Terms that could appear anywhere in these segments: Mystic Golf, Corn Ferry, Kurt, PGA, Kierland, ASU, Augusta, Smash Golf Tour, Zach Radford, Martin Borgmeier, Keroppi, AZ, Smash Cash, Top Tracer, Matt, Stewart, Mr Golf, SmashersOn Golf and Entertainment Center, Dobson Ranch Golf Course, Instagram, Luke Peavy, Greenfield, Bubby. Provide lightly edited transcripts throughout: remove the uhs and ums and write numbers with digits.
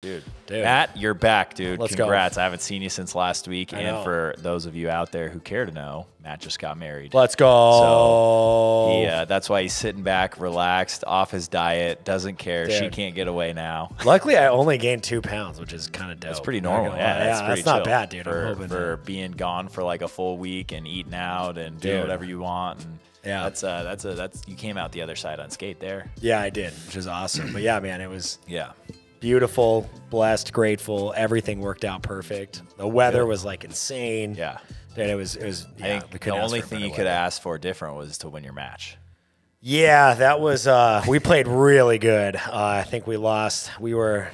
Dude. Matt, you're back, dude. Let's Congrats. Go. I haven't seen you since last week. And for those of you out there who care to know, Matt just got married. Let's go. So yeah, that's why he's sitting back, relaxed, off his diet, doesn't care. Dude. She can't get away now. Luckily, I only gained 2 pounds, which is kind of dope. That's pretty normal. Yeah, that's not bad, dude. For being gone for like a full week and eating out and doing whatever you want. And yeah, that's you came out the other side unscathed there. Yeah, I did, which is awesome. But yeah, man, it was beautiful, blessed, grateful. Everything worked out perfect. The weather was like insane. Yeah, and it was. I think the only thing you could ask for different was to win your match. Yeah, that was. We played really good. I think we lost. We were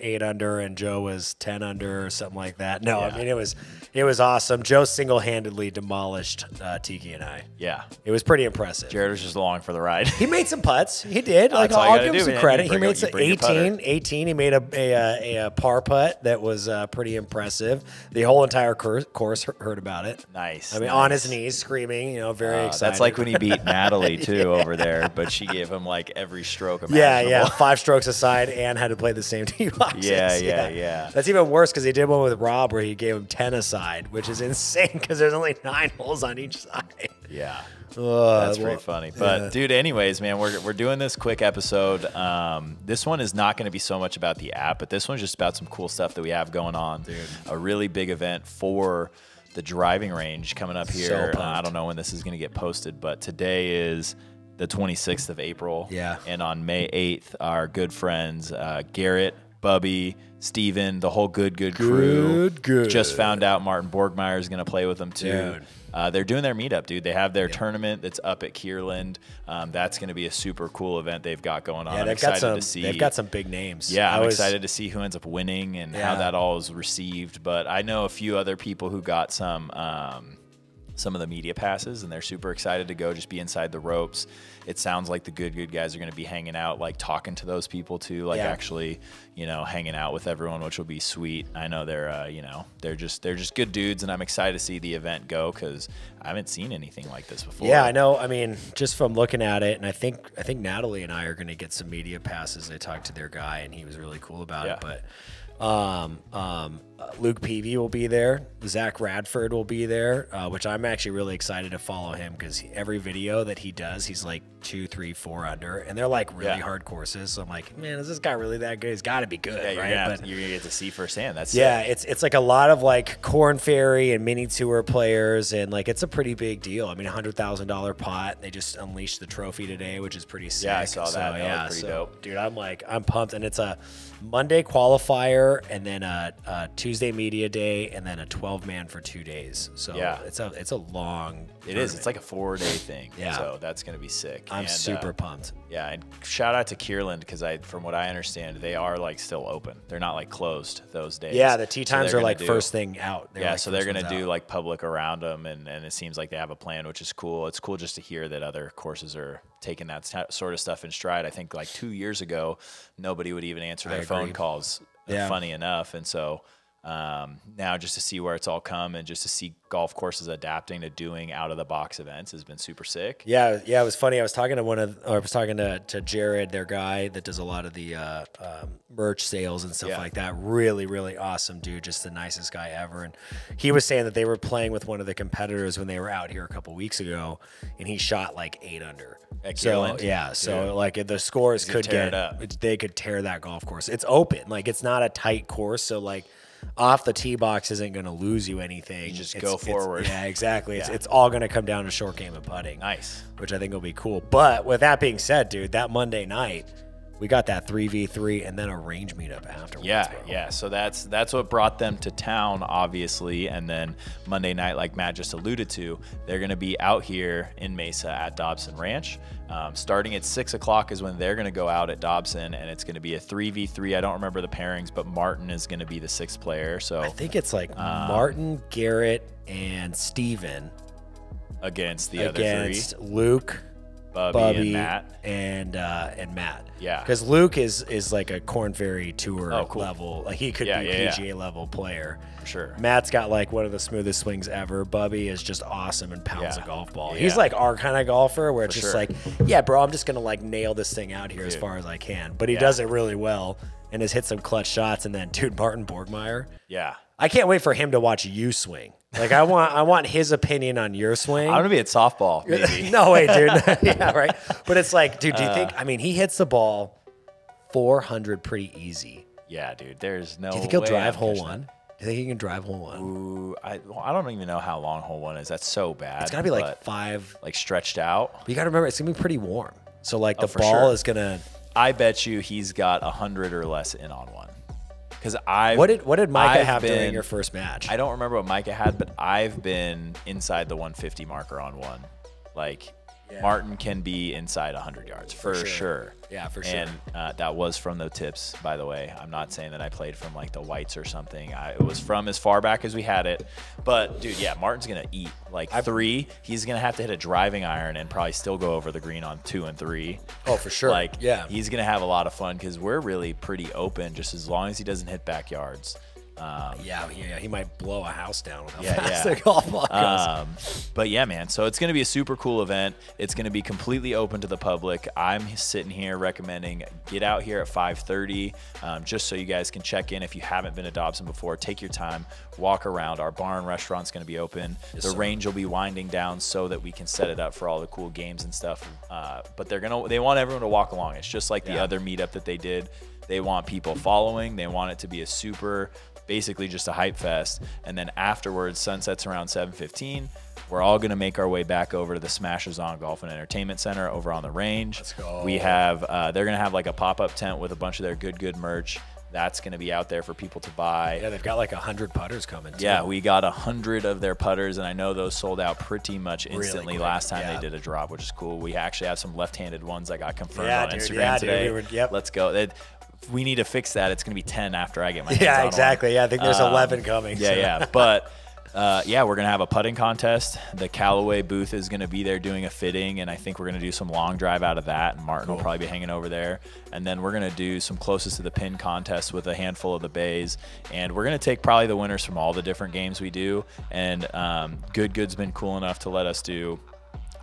8 under, and Joe was 10 under, or something like that. No, I mean it was awesome. Joe single-handedly demolished Tiki and I. Yeah, it was pretty impressive. Jared was just along for the ride. He made some putts. He did. Like I'll give him some credit. He made some 18. He made a par putt that was pretty impressive. The whole entire course heard about it. Nice. I mean, on his knees, screaming. You know, very excited. That's like when he beat Natalie too. Over there, but she gave him like every stroke imaginable. Yeah, 5 strokes aside, and had to play the same tee boxes. Yeah. That's even worse because he did one with Rob where he gave him 10 aside, which is insane because there's only 9 holes on each side. Yeah, that's pretty funny. But dude, anyways, man, we're doing this quick episode. This one is not going to be so much about the app, but this one's just about some cool stuff that we have going on. Dude, a really big event for the driving range coming up here. So I don't know when this is going to get posted, but today is the 26th of April. Yeah. And on May 8th, our good friends, Garrett, Bubby, Steven, the whole good crew. Good. Just found out Martin Borgmeier is going to play with them too. Dude. They're doing their meetup, dude. They have their tournament that's up at Kierland. That's going to be a super cool event they've got going on. Yeah, they've got some big names. Yeah, I'm excited to see who ends up winning and how that all is received. But I know a few other people who got some of the media passes, and they're super excited to go just be inside the ropes. It sounds like the good guys are going to be hanging out, like talking to those people too, like actually, you know, hanging out with everyone, which will be sweet. I know they're, you know, they're just good dudes, and I'm excited to see the event go because I haven't seen anything like this before. Yeah, I know. I mean, just from looking at it, and I think Natalie and I are going to get some media passes. I talked to their guy, and he was really cool about it, but Luke Peavy will be there. Zach Radford will be there, which I'm actually really excited to follow him because every video that he does, he's like 2, 3, 4 under, and they're like really hard courses. So I'm like, man, is this guy really that good? He's got to be good, right? But you're gonna get to see firsthand. That's it's like a lot of like Corn Ferry and mini tour players, and like it's a pretty big deal. I mean, $100,000 pot. They just unleashed the trophy today, which is pretty sick. Yeah, I saw that. Yeah, pretty dope, dude. I'm pumped, and it's a Monday qualifier, and then a Tuesday media day, and then a 12-man for 2 days. So it's a long tournament. It is. It's like a 4-day thing. So that's gonna be sick. I'm super pumped. Yeah, and shout out to Kierland because from what I understand, they are like still open. They're not like closed those days. Yeah, the tee times are like first thing out. So they're gonna do like public around them, and it seems like they have a plan, which is cool. It's cool just to hear that other courses are taking that sort of stuff in stride. I think like 2 years ago, nobody would even answer their phone calls. Funny enough, and so. Now just to see where it's all come and just to see golf courses adapting to doing out of the box events has been super sick. Yeah. It was funny. I was talking to I was talking to Jared, their guy that does a lot of the, merch sales and stuff like that. Really, really awesome dude. Just the nicest guy ever. And he was saying that they were playing with one of the competitors when they were out here a couple weeks ago, and he shot like 8 under. Excellent. So so like the scores could tear it up. They could tear that golf course. It's open. Like it's not a tight course. So like, off the tee box isn't going to lose you anything. You just go forward. Yeah, exactly. It's all going to come down to short game and putting. Nice. Which I think will be cool. But with that being said, dude, that Monday night, we got that 3v3 and then a range meetup afterwards. Yeah. So that's what brought them to town, obviously. And then Monday night, like Matt just alluded to, they're going to be out here in Mesa at Dobson Ranch. Starting at 6 o'clock is when they're going to go out at Dobson, and it's going to be a 3v3. I don't remember the pairings, but Martin is going to be the 6th player. So I think it's like Martin, Garrett, and Steven against Luke, Bubby and Matt. And Matt. Yeah. Because Luke is like a Corn Ferry Tour level. Like he could be PGA level player. For sure. Matt's got like one of the smoothest swings ever. Bubby is just awesome and pounds a golf ball. Yeah. He's like our kind of golfer where it's just like, yeah, bro, I'm just going to like nail this thing out here as far as I can. But he does it really well. and has hit some clutch shots. And then, dude, Martin Borgmeier. Yeah. I can't wait for him to watch you swing. Like, I want his opinion on your swing. I'm going to be at softball, maybe. No way, dude. Yeah, right? But it's like, dude, do you think – I mean, he hits the ball 400 pretty easy. Yeah, dude. There's no way. Do you think he'll drive hole one? Do you think he can drive hole one? Ooh, I don't even know how long hole one is. That's so bad. It's got to be like five. Like stretched out. But you got to remember, it's going to be pretty warm. So, like, the ball is going to – I bet you he's got 100 or less in on one. Because what did Micah have during your first match? I don't remember what Micah had, but I've been inside the 150 marker on one. Like, yeah. Martin can be inside 100 yards for sure. Yeah, for sure. And that was from the tips, by the way. I'm not saying that I played from like the whites or something. It was from as far back as we had it. But dude, yeah, Martin's gonna eat like three. He's gonna have to hit a driving iron and probably still go over the green on 2 and 3. Oh, for sure. Like, yeah, he's gonna have a lot of fun because we're really pretty open, just as long as he doesn't hit backyards. Yeah, he might blow a house down with how fast the golf ball goes. But yeah, man, so it's going to be a super cool event. It's going to be completely open to the public. I'm sitting here recommending get out here at 5:30, just so you guys can check in. If you haven't been to Dobson before, take your time, walk around. Our bar and restaurant's going to be open. Yes, the range will be winding down so that we can set it up for all the cool games and stuff. But they want everyone to walk along. It's just like the other meetup that they did. They want people following. They want it to be a super, basically just a hype fest. And then afterwards, sunsets around 7:15. We're all going to make our way back over to the SmashersOn Golf and Entertainment Center over on the range. Let's go. We have, they're going to have like a pop-up tent with a bunch of their Good merch. That's going to be out there for people to buy. Yeah, they've got like 100 putters coming too. Yeah, we got 100 of their putters, and I know those sold out pretty much instantly last time they did a drop, which is cool. We actually have some left-handed ones that got confirmed on Instagram today. Let's go. We need to fix that. It's going to be 10 after I get my hands on one. Yeah, I think there's 11 coming. But yeah, we're going to have a putting contest. The Callaway booth is going to be there doing a fitting, and I think we're going to do some long drive out of that, and Martin will probably be hanging over there. And then we're going to do some closest to the pin contest with a handful of the bays, and we're going to take probably the winners from all the different games we do. And Good's been cool enough to let us do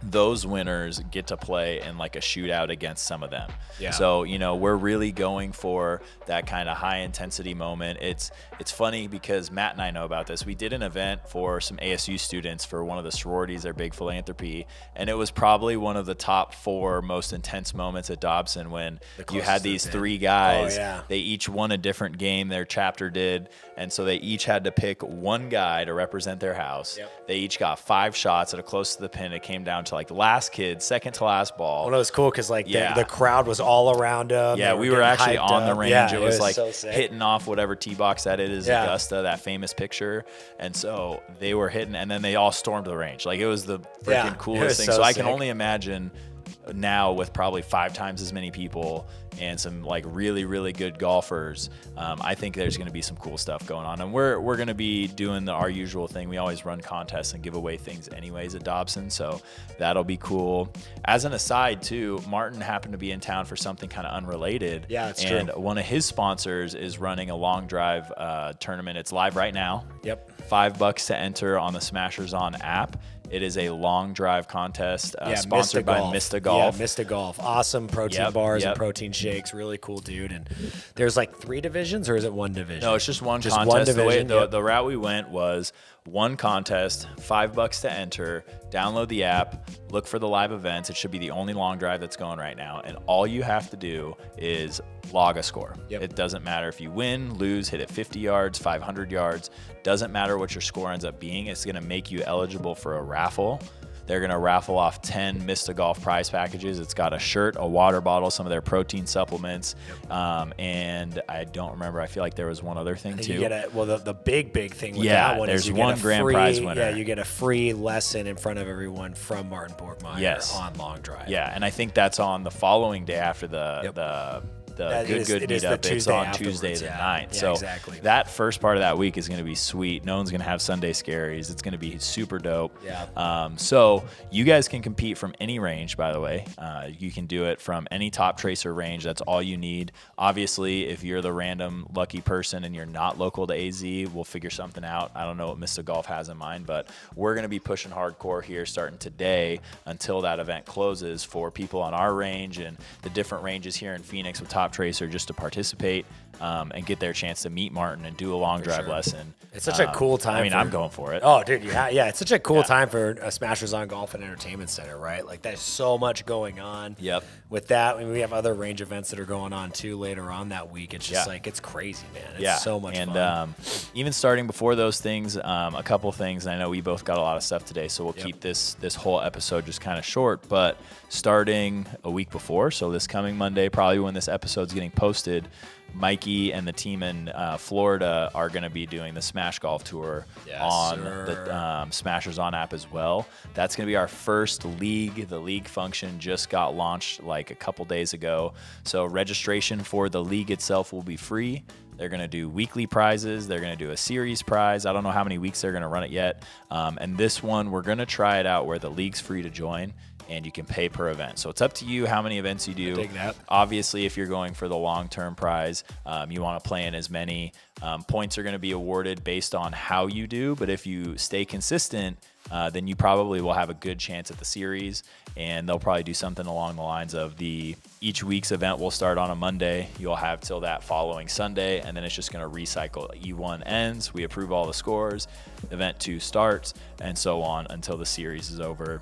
those winners get to play in like a shootout against some of them. Yeah. So, you know, we're really going for that kind of high intensity moment. It's funny because Matt and I know about this. We did an event for some ASU students for one of the sororities, their big philanthropy. And it was probably one of the top 4 most intense moments at Dobson when you had these 3 guys. Oh, yeah. They each won a different game their chapter did. And so they each had to pick one guy to represent their house. Yep. They each got 5 shots at a close to the pin. It came down to like the last kid, second to last ball. Well, it was cool because like the crowd was all around him. Yeah, we were actually on the range. Yeah, it was like so hitting off whatever tee box that it is, Augusta, that famous picture. And so they were hitting, and then they all stormed the range. Like, it was the freaking coolest thing. So I can only imagine now with probably 5 times as many people and some like really, really good golfers, I think there's going to be some cool stuff going on. And we're going to be doing our usual thing. We always run contests and give away things anyways at Dobson, so that'll be cool. As an aside too, Martin happened to be in town for something kind of unrelated. Yeah, it's true. And one of his sponsors is running a long drive tournament. It's live right now. Yep. $5 to enter on the SmashersOn app. It is a long drive contest sponsored by Mr Golf. Yeah, Mr Golf. Awesome protein bars and protein shakes. Really cool, dude. And there's like 3 divisions, or is it 1 division? No, it's just one contest. One division, the route we went was one contest, $5 to enter, download the app, look for the live events. It should be the only long drive that's going right now. And all you have to do is log a score. Yep. It doesn't matter if you win, lose, hit it 50 yards, 500 yards. Doesn't matter what your score ends up being. It's going to make you eligible for a raffle. They're going to raffle off 10 Mystic Golf prize packages. It's got a shirt, a water bottle, some of their protein supplements. Yep. And I don't remember. I feel like there was one other thing too. You get a, well, the big thing with that one is you get a grand prize winner. Yeah, you get a free lesson in front of everyone from Martin Borgmeier on long drive. Yeah, and I think that's on the following day after the Good meetup. It's on Tuesday the 9th. Yeah, so that first part of that week is going to be sweet. No one's going to have Sunday scaries. It's going to be super dope. Yeah. So you guys can compete from any range, by the way. You can do it from any Top Tracer range. That's all you need. Obviously, if you're the random lucky person and you're not local to AZ, we'll figure something out. I don't know what Mr. Golf has in mind, but we're going to be pushing hardcore here starting today until that event closes for people on our range and the different ranges here in Phoenix with Top Tracer just to participate. and get their chance to meet Martin and do a long drive lesson. It's such a cool time. I mean, I'm going for it. Oh, dude, yeah, yeah. It's such a cool time for a SmashersOn Golf and Entertainment Center, right? Like, there's so much going on. Yep. With that, I mean, we have other range events that are going on, too, later on that week. It's just, like, it's crazy, man. It's so much fun. And even starting before those things, a couple things, and I know we both got a lot of stuff today, so we'll keep this whole episode just kind of short, but starting a week before, so this coming Monday, probably when this episode's getting posted, Mikey and the team in Florida are going to be doing the Smash Golf Tour on the SmashersOn app as well. That's going to be our first league. The league function just got launched like a couple days ago. So registration for the league itself will be free. They're going to do weekly prizes. They're going to do a series prize. I don't know how many weeks they're going to run it yet. And this one, we're going to try it out where the league's free to join. And you can pay per event. So it's up to you how many events you do. I dig that. Obviously, if you're going for the long-term prize, you want to play in as many. Points are going to be awarded based on how you do, but if you stay consistent, then you probably will have a good chance at the series, and they'll probably do something along the lines of each week's event will start on a Monday. You'll have till that following Sunday, and then it's just going to recycle. E1 ends, we approve all the scores, event 2 starts, and so on until the series is over.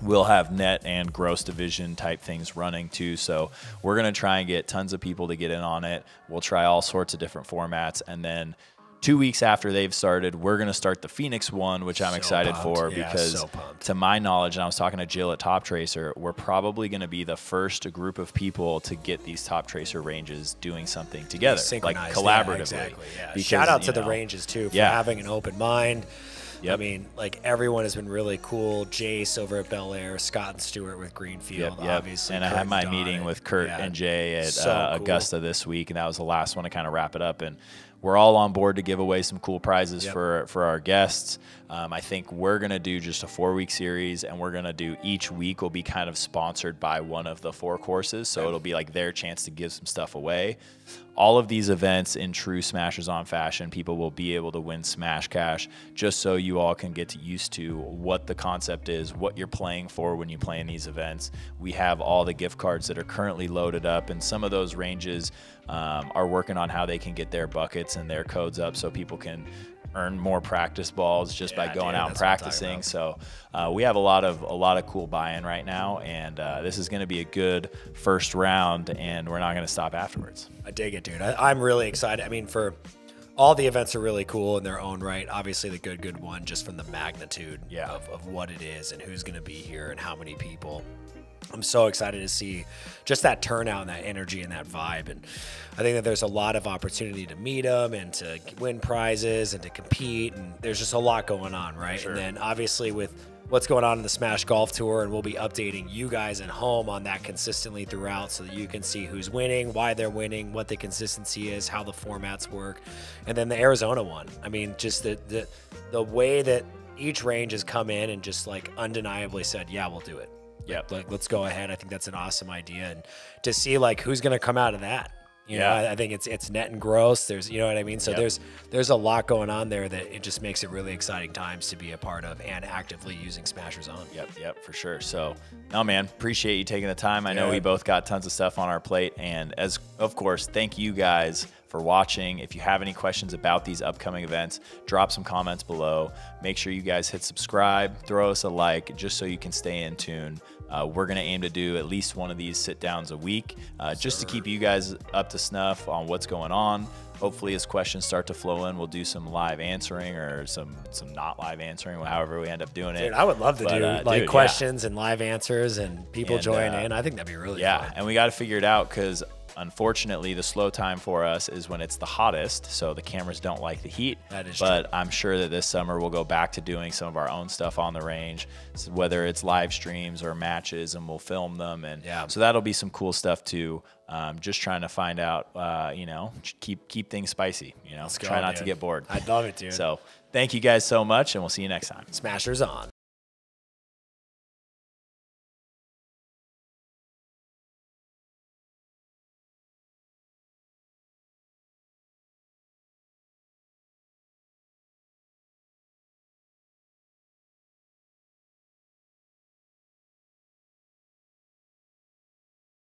We'll have net and gross division type things running too. So we're going to try and get tons of people to get in on it. We'll try all sorts of different formats. And then 2 weeks after they've started, we're going to start the Phoenix one, which I'm excited for because to my knowledge, and I was talking to Jill at Top Tracer, we're probably going to be the first group of people to get these Top Tracer ranges doing something together, like collaboratively. Yeah, exactly, yeah. Because, shout out to the ranges too for having an open mind. Yep. I mean, like, everyone has been really cool. Jace over at Bel Air, Scott and Stewart with Greenfield, obviously. And Kurt, I had my meeting with Kurt and Jay at Augusta this week, and that was the last one to kind of wrap it up. And we're all on board to give away some cool prizes for our guests. I think we're going to do just a 4-week series, and we're going to do each week will be kind of sponsored by one of the 4 courses. So it'll be like their chance to give some stuff away. All of these events in true SmashersOn fashion, people will be able to win Smash Cash just so you all can get used to what the concept is, what you're playing for when you play in these events. We have all the gift cards that are currently loaded up, and some of those ranges are working on how they can get their buckets and their codes up so people can earn more practice balls just by going out and practicing. So we have a lot of cool buy-in right now, and this is going to be a good first round, and we're not going to stop afterwards. I dig it, dude. I'm really excited. I mean, for all the events are really cool in their own right. Obviously, the good one just from the magnitude of what it is and who's going to be here and how many people. I'm so excited to see just that turnout and that energy and that vibe. And I think that there's a lot of opportunity to meet them and to win prizes and to compete. And there's just a lot going on, right? Sure. And then obviously with what's going on in the Smash Golf Tour, and we'll be updating you guys at home on that consistently throughout so that you can see who's winning, why they're winning, what the consistency is, how the formats work. And then the Arizona one. I mean, just the way that each range has come in and just like undeniably said, yeah, we'll do it. Yeah, like, let's go ahead. I think that's an awesome idea, and to see like who's going to come out of that. You know, I think it's net and gross. There's, you know what I mean. So there's a lot going on there that it just makes it really exciting times to be a part of and actively using SmashersOn. Yep, for sure. So, no man, appreciate you taking the time. I know we both got tons of stuff on our plate, and as of course, thank you guys for watching. If you have any questions about these upcoming events, drop some comments below. Make sure you guys hit subscribe, throw us a like, just so you can stay in tune. We're going to aim to do at least one of these sit-downs a week just to keep you guys up to snuff on what's going on. Hopefully, as questions start to flow in, we'll do some live answering or some not live answering, however we end up doing it. Dude, I would love to do questions and live answers and people join in. I think that'd be really fun. And we got to figure it out because, unfortunately, the slow time for us is when it's the hottest, so the cameras don't like the heat. That is true. But I'm sure that this summer we'll go back to doing some of our own stuff on the range, whether it's live streams or matches, and we'll film them. And so that'll be some cool stuff too. Just trying to find out, you know, keep things spicy. You know, try not to get bored. I love it, dude. So thank you guys so much, and we'll see you next time. SmashersOn.